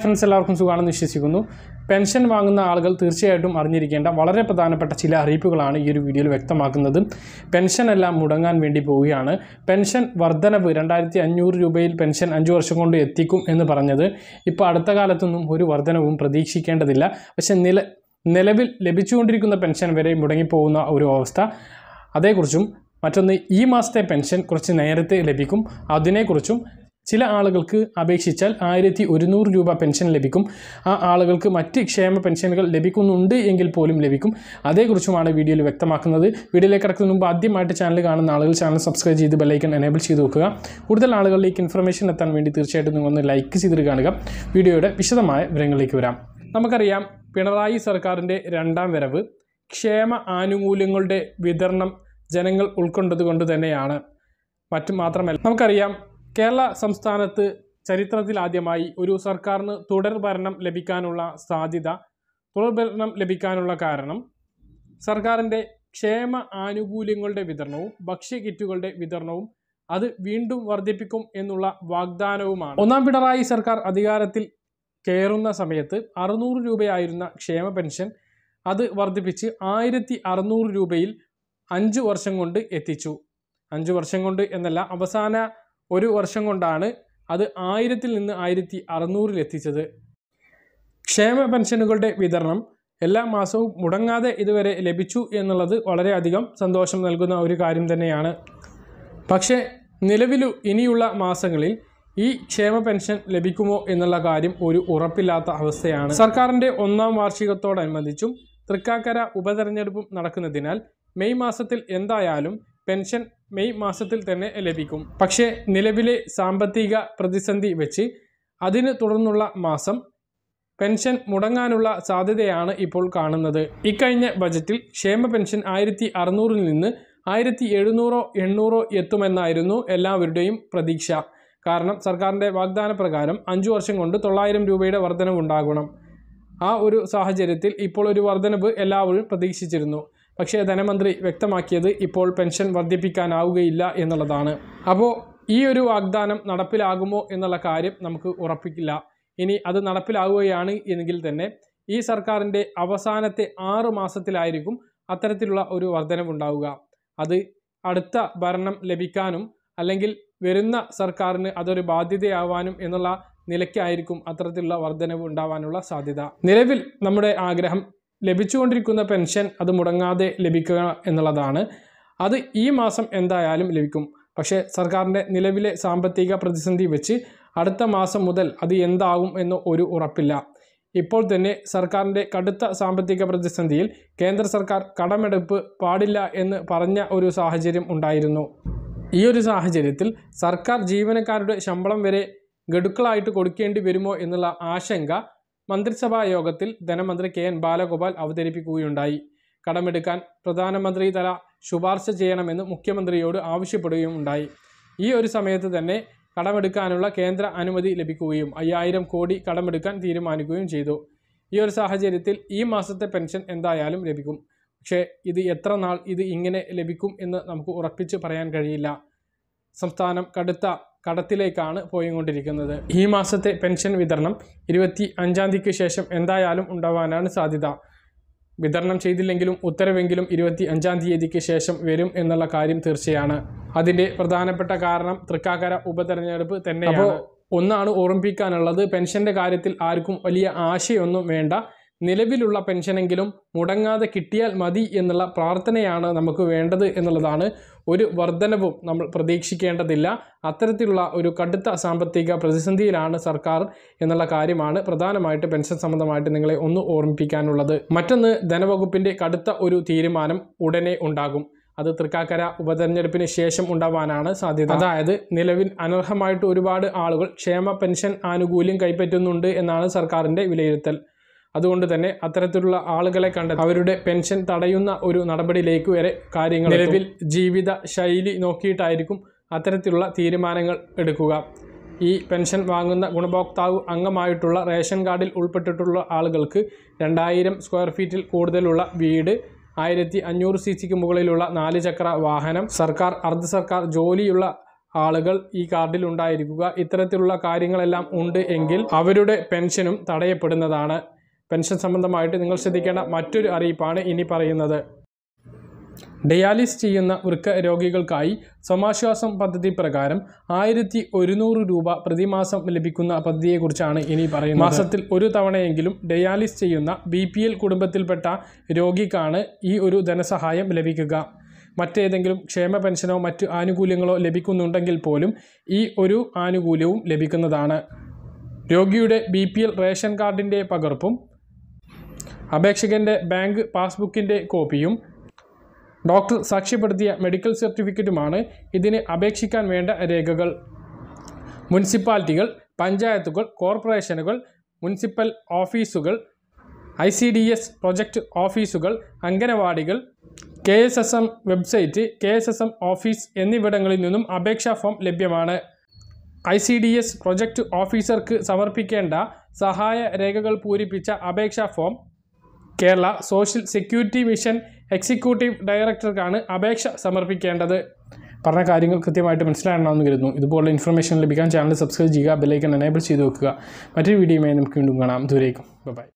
Friends, എല്ലാവർക്കും സുഖാണെന്ന് വിശ്വസിക്കുന്നു. Pension വാങ്ങുന്ന ആളുകൾ തീർച്ചയായിട്ടും അറിഞ്ഞിരിക്കേണ്ട വളരെ പ്രധാനപ്പെട്ട ചില അറിയിപ്പുകളാണ് ഈ ഒരു വീഡിയോയിൽ വ്യക്തമാക്കുന്നത്. പെൻഷൻ എല്ലാം മുടങ്ങാൻ വേണ്ടി പോവുകയാണ്. പെൻഷൻ വർധനവ് 2500 രൂപയിൽ പെൻഷൻ 5 വർഷം കൊണ്ട് എത്തിക്കും എന്ന് പറഞ്ഞത് ഇപ്പോൾ അടുത്ത കാലത്തൊന്നും ഒരു വർധനവും പ്രതീക്ഷിക്കേണ്ടതില്ല. പക്ഷേ നിലവിൽ ലഭിച്ചുകൊണ്ടിരിക്കുന്ന പെൻഷൻ വരെ മുടങ്ങി പോകുന്ന ഒരു അവസ്ഥ. അതേക്കുറിച്ചും മറ്റൊന്ന് ഈ മാസത്തെ പെൻഷൻ കുറച്ച് നേരത്തെ ലഭിക്കും. അതിനെക്കുറിച്ചും ചില ആളുകൾക്ക് അപേക്ഷിച്ചാൽ 1100 രൂപ പെൻഷൻ ലഭിക്കും. ആ ആളുകൾക്ക് മറ്റ് ക്ഷേമ പെൻഷനുകൾ ലഭിക്കുന്നുണ്ട് എങ്കിൽ പോലും ലഭിക്കും. അതേക്കുറിച്ചുമാണ് വീഡിയോയിൽ വ്യക്തമാക്കുന്നത്. വീഡിയോയിലേക്ക് കടക്കുന്നതിന് മുമ്പ് ആദ്യമായിട്ട് ചാനൽ കാണുന്ന ആളുകൾ ചാനൽ സബ്സ്ക്രൈബ് ചെയ്ത് ബെൽ ഐക്കൺ എനേബിൾ ചെയ്ത് വെക്കുക. കൂടുതൽ ആളുകളിലേക്ക് ഇൻഫർമേഷൻ എത്താൻ വേണ്ടി തീർച്ചയായിട്ടും നിങ്ങളൊന്ന് ലൈക്ക് ചെയ്തിട്ട് കാണുക. വീഡിയോയുടെ വിശദമായ വിവരങ്ങളിലേക്ക് വരാം. നമുക്കറിയാം, പിണറായി സർക്കാരിൻ്റെ രണ്ടാം വരവ് ക്ഷേമ ആനുകൂല്യങ്ങളുടെ വിതരണം ജനങ്ങൾ ഉൾക്കൊണ്ടതുകൊണ്ട് തന്നെയാണ്. മറ്റു മാത്രമല്ല, നമുക്കറിയാം കേരള സംസ്ഥാനത്ത് ചരിത്രത്തിലാദ്യമായി ഒരു സർക്കാരിന് തുടർഭരണം ലഭിക്കാനുള്ള കാരണം സർക്കാരിൻ്റെ ക്ഷേമ ആനുകൂല്യങ്ങളുടെ വിതരണവും ഭക്ഷ്യകിറ്റുകളുടെ വിതരണവും അത് വീണ്ടും വർദ്ധിപ്പിക്കും എന്നുള്ള വാഗ്ദാനവുമാണ്. ഒന്നാം പിണറായി സർക്കാർ അധികാരത്തിൽ കയറുന്ന സമയത്ത് 600 രൂപയായിരുന്ന ക്ഷേമ പെൻഷൻ അത് വർദ്ധിപ്പിച്ച് 1600 രൂപയിൽ 5 വർഷം കൊണ്ട് എത്തിച്ചു. 5 വർഷം കൊണ്ട് എന്നല്ല, അവസാന ഒരു വർഷം കൊണ്ടാണ് അത് 1000 നിന്ന് 1600 എത്തിച്ചത്. ക്ഷേമ പെൻഷനുകളുടെ വിതരണം എല്ലാ മാസവും മുടങ്ങാതെ ഇതുവരെ ലഭിച്ചു എന്നുള്ളത് വളരെയധികം സന്തോഷം നൽകുന്ന ഒരു കാര്യം തന്നെയാണ്. പക്ഷേ ഇനിയുള്ള മാസങ്ങളിൽ ഈ ക്ഷേമ പെൻഷൻ ലഭിക്കുമോ എന്നുള്ള കാര്യം ഒരു ഉറപ്പില്ലാത്ത അവസ്ഥയാണ്. സർക്കാരിൻ്റെ ഒന്നാം വാർഷികത്തോടനുബന്ധിച്ചും തൃക്കാക്കര ഉപതെരഞ്ഞെടുപ്പും നടക്കുന്നതിനാൽ മെയ് മാസത്തിൽ എന്തായാലും പെൻഷൻ മെയ് മാസത്തിൽ തന്നെ ലഭിക്കും. പക്ഷേ നിലവിലെ സാമ്പത്തിക പ്രതിസന്ധി വെച്ച് അതിന് തുടർന്നുള്ള മാസം പെൻഷൻ മുടങ്ങാനുള്ള സാധ്യതയാണ് ഇപ്പോൾ കാണുന്നത്. ഇക്കഴിഞ്ഞ ബജറ്റിൽ ക്ഷേമ പെൻഷൻ 1600 നിന്ന് 1700-800 എത്തുമെന്നായിരുന്നു എല്ലാവരുടെയും പ്രതീക്ഷ. കാരണം സർക്കാരിൻ്റെ വാഗ്ദാന പ്രകാരം 5 വർഷം കൊണ്ട് 900 രൂപയുടെ വർധനവുണ്ടാകണം. ആ ഒരു സാഹചര്യത്തിൽ ഇപ്പോൾ ഒരു വർധനവ് എല്ലാവരും പ്രതീക്ഷിച്ചിരുന്നു. പക്ഷേ ധനമന്ത്രി വ്യക്തമാക്കിയത് ഇപ്പോൾ പെൻഷൻ വർദ്ധിപ്പിക്കാനാവുകയില്ല എന്നുള്ളതാണ്. അപ്പോൾ ഈ ഒരു വാഗ്ദാനം നടപ്പിലാകുമോ എന്നുള്ള കാര്യം നമുക്ക് ഉറപ്പിക്കില്ല. ഇനി അത് നടപ്പിലാവുകയാണ് എങ്കിൽ തന്നെ ഈ സർക്കാരിൻ്റെ അവസാനത്തെ 6 മാസത്തിലായിരിക്കും അത്തരത്തിലുള്ള ഒരു വർധനവുണ്ടാവുക. അത് അടുത്ത ഭരണം ലഭിക്കാനും അല്ലെങ്കിൽ വരുന്ന സർക്കാരിന് അതൊരു ബാധ്യതയാവാനും എന്നുള്ള നിലയ്ക്കായിരിക്കും അത്തരത്തിലുള്ള വർധനവ് ഉണ്ടാവാനുള്ള സാധ്യത. നിലവിൽ നമ്മുടെ ആഗ്രഹം ലഭിച്ചുകൊണ്ടിരിക്കുന്ന പെൻഷൻ അത് മുടങ്ങാതെ ലഭിക്കുക എന്നുള്ളതാണ്. അത് ഈ മാസം എന്തായാലും ലഭിക്കും. പക്ഷേ സർക്കാരിൻ്റെ നിലവിലെ സാമ്പത്തിക പ്രതിസന്ധി വെച്ച് അടുത്ത മാസം മുതൽ അത് എന്താകും എന്ന് ഒരു ഉറപ്പില്ല. ഇപ്പോൾ തന്നെ സർക്കാരിൻ്റെ കടുത്ത സാമ്പത്തിക പ്രതിസന്ധിയിൽ കേന്ദ്ര സർക്കാർ കടമെടുപ്പ് പാടില്ല എന്ന് പറഞ്ഞ ഒരു സാഹചര്യം ഉണ്ടായിരുന്നു. ഈ ഒരു സാഹചര്യത്തിൽ സർക്കാർ ജീവനക്കാരുടെ ശമ്പളം വരെ ഗഡുക്കളായിട്ട് കൊടുക്കേണ്ടി വരുമോ എന്നുള്ള ആശങ്ക മന്ത്രിസഭാ യോഗത്തിൽ ധനമന്ത്രി KN ബാലഗോപാൽ അവതരിപ്പിക്കുകയുണ്ടായി. കടമെടുക്കാൻ പ്രധാനമന്ത്രി തല ശുപാർശ ചെയ്യണമെന്ന് മുഖ്യമന്ത്രിയോട് ആവശ്യപ്പെടുകയും ഉണ്ടായി. ഈ ഒരു സമയത്ത് തന്നെ കടമെടുക്കാനുള്ള കേന്ദ്ര അനുമതി ലഭിക്കുകയും 5000 കോടി കടമെടുക്കാൻ തീരുമാനിക്കുകയും ചെയ്തു. ഈ ഒരു സാഹചര്യത്തിൽ ഈ മാസത്തെ പെൻഷൻ എന്തായാലും ലഭിക്കും. പക്ഷേ ഇത് എത്ര നാൾ ഇത് ഇങ്ങനെ ലഭിക്കും എന്ന് നമുക്ക് ഉറപ്പിച്ച് പറയാൻ കഴിയില്ല. സംസ്ഥാനം കടുത്ത കടത്തിലേക്കാണ് പോയിക്കൊണ്ടിരിക്കുന്നത്. ഈ മാസത്തെ പെൻഷൻ വിതരണം 25-ാം തീയതിക്ക് ശേഷം എന്തായാലും ഉണ്ടാവാനാണ് സാധ്യത. വിതരണം ചെയ്തില്ലെങ്കിലും ഉത്തരവെങ്കിലും 25-ാം തീയതിക്ക് ശേഷം വരും എന്നുള്ള കാര്യം തീർച്ചയാണ്. അതിൻ്റെ പ്രധാനപ്പെട്ട കാരണം തൃക്കാക്കര ഉപതെരഞ്ഞെടുപ്പ് തന്നെ. അപ്പോൾ ഒന്നാണ് ഓർമ്മിപ്പിക്കാനുള്ളത്, പെൻഷൻ്റെ കാര്യത്തിൽ ആർക്കും വലിയ ആശയൊന്നും വേണ്ട. നിലവിലുള്ള പെൻഷനെങ്കിലും മുടങ്ങാതെ കിട്ടിയാൽ മതി എന്നുള്ള പ്രാർത്ഥനയാണ് നമുക്ക് വേണ്ടത് എന്നുള്ളതാണ്. ഒരു വർധനവും നമ്മൾ പ്രതീക്ഷിക്കേണ്ടതില്ല. അത്തരത്തിലുള്ള ഒരു കടുത്ത സാമ്പത്തിക പ്രതിസന്ധിയിലാണ് സർക്കാർ എന്നുള്ള കാര്യമാണ് പ്രധാനമായിട്ട് പെൻഷൻ സംബന്ധമായിട്ട് നിങ്ങളെ ഒന്ന് ഓർമ്മിപ്പിക്കാനുള്ളത്. മറ്റൊന്ന്, ധനവകുപ്പിൻ്റെ കടുത്ത ഒരു തീരുമാനം ഉടനെ ഉണ്ടാകും. അത് തൃക്കാക്കര ഉപതെരഞ്ഞെടുപ്പിന് ശേഷം ഉണ്ടാവാനാണ് സാധ്യത. അതായത് നിലവിൽ അനർഹമായിട്ട് ഒരുപാട് ആളുകൾ ക്ഷേമ പെൻഷൻ ആനുകൂല്യം കൈപ്പറ്റുന്നുണ്ട് എന്നാണ് സർക്കാരിൻ്റെ വിലയിരുത്തൽ. അതുകൊണ്ട് തന്നെ അത്തരത്തിലുള്ള ആളുകളെ കണ്ടെത്തി അവരുടെ പെൻഷൻ തടയുന്ന ഒരു നടപടിയിലേക്ക് വരെ കാര്യങ്ങൾ. നിലവിൽ ജീവിത ശൈലി നോക്കിയിട്ടായിരിക്കും അത്തരത്തിലുള്ള തീരുമാനങ്ങൾ എടുക്കുക. ഈ പെൻഷൻ വാങ്ങുന്ന ഗുണഭോക്താവ് അംഗമായിട്ടുള്ള റേഷൻ കാർഡിൽ ഉൾപ്പെട്ടിട്ടുള്ള ആളുകൾക്ക് 2000 സ്ക്വയർ ഫീറ്റിൽ കൂടുതലുള്ള വീട്, 1500 CCക്ക് മുകളിലുള്ള 4 ചക്ര വാഹനം, സർക്കാർ അർദ്ധ സർക്കാർ ജോലിയുള്ള ആളുകൾ ഈ കാർഡിൽ ഉണ്ടായിരിക്കുക. ഇത്തരത്തിലുള്ള കാര്യങ്ങളെല്ലാം ഉണ്ട് എങ്കിൽ അവരുടെ പെൻഷനും തടയപ്പെടുന്നതാണ്. പെൻഷൻ സംബന്ധമായിട്ട് നിങ്ങൾ ശ്രദ്ധിക്കേണ്ട മറ്റൊരു അറിയിപ്പാണ് ഇനി പറയുന്നത്. ഡയാലിസ് ചെയ്യുന്ന വൃക്ക രോഗികൾക്കായി സമാശ്വാസം പദ്ധതി പ്രകാരം 1100 രൂപ പ്രതിമാസം ലഭിക്കുന്ന പദ്ധതിയെക്കുറിച്ചാണ് ഇനി പറയുന്നത്. മാസത്തിൽ ഒരു തവണയെങ്കിലും ഡയാലിസ് ചെയ്യുന്ന BPL കുടുംബത്തിൽപ്പെട്ട രോഗിക്കാണ് ഈ ഒരു ധനസഹായം ലഭിക്കുക. മറ്റേതെങ്കിലും ക്ഷേമ പെൻഷനോ മറ്റു ആനുകൂല്യങ്ങളോ ലഭിക്കുന്നുണ്ടെങ്കിൽ പോലും ഈ ഒരു ആനുകൂല്യവും ലഭിക്കുന്നതാണ്. രോഗിയുടെ BPL റേഷൻ കാർഡിൻ്റെ പകർപ്പും അപേക്ഷകൻ്റെ ബാങ്ക് പാസ്ബുക്കിൻ്റെ കോപ്പിയും ഡോക്ടർ സാക്ഷ്യപ്പെടുത്തിയ മെഡിക്കൽ സർട്ടിഫിക്കറ്റുമാണ് ഇതിന് അപേക്ഷിക്കാൻ വേണ്ട രേഖകൾ. മുനിസിപ്പാലിറ്റികൾ, പഞ്ചായത്തുകൾ, കോർപ്പറേഷനുകൾ, മുനിസിപ്പൽ ഓഫീസുകൾ, ICDS പ്രൊജക്റ്റ് ഓഫീസുകൾ, അംഗനവാടികൾ, KSSM വെബ്സൈറ്റ്, KSSM ഓഫീസ് എന്നിവിടങ്ങളിൽ നിന്നും അപേക്ഷാ ഫോം ലഭ്യമാണ്. ICDS പ്രൊജക്റ്റ് ഓഫീസർക്ക് സമർപ്പിക്കേണ്ട സഹായ രേഖകൾ പൂരിപ്പിച്ച അപേക്ഷാ form Kerala social security mission executive ഡയറക്ടർക്കാണ് അപേക്ഷ സമർപ്പിക്കേണ്ടത്. പറഞ്ഞ കാര്യങ്ങൾ കൃത്യമായിട്ട് മനസ്സിലാണെന്ന് കരുതുന്നു. ഇതുപോലുള്ള ഇൻഫർമേഷൻ ലഭിക്കാൻ ചാനൽ സബ്സ്ക്രൈബ് ചെയ്യുക, ബെൽ ഐക്കൺ എനേബിൾ ചെയ്ത് വെക്കുക. മറ്റൊരു വീഡിയോയുമായി നമുക്ക് വീണ്ടും കാണാം. ദൂരേക്കും ബൈ.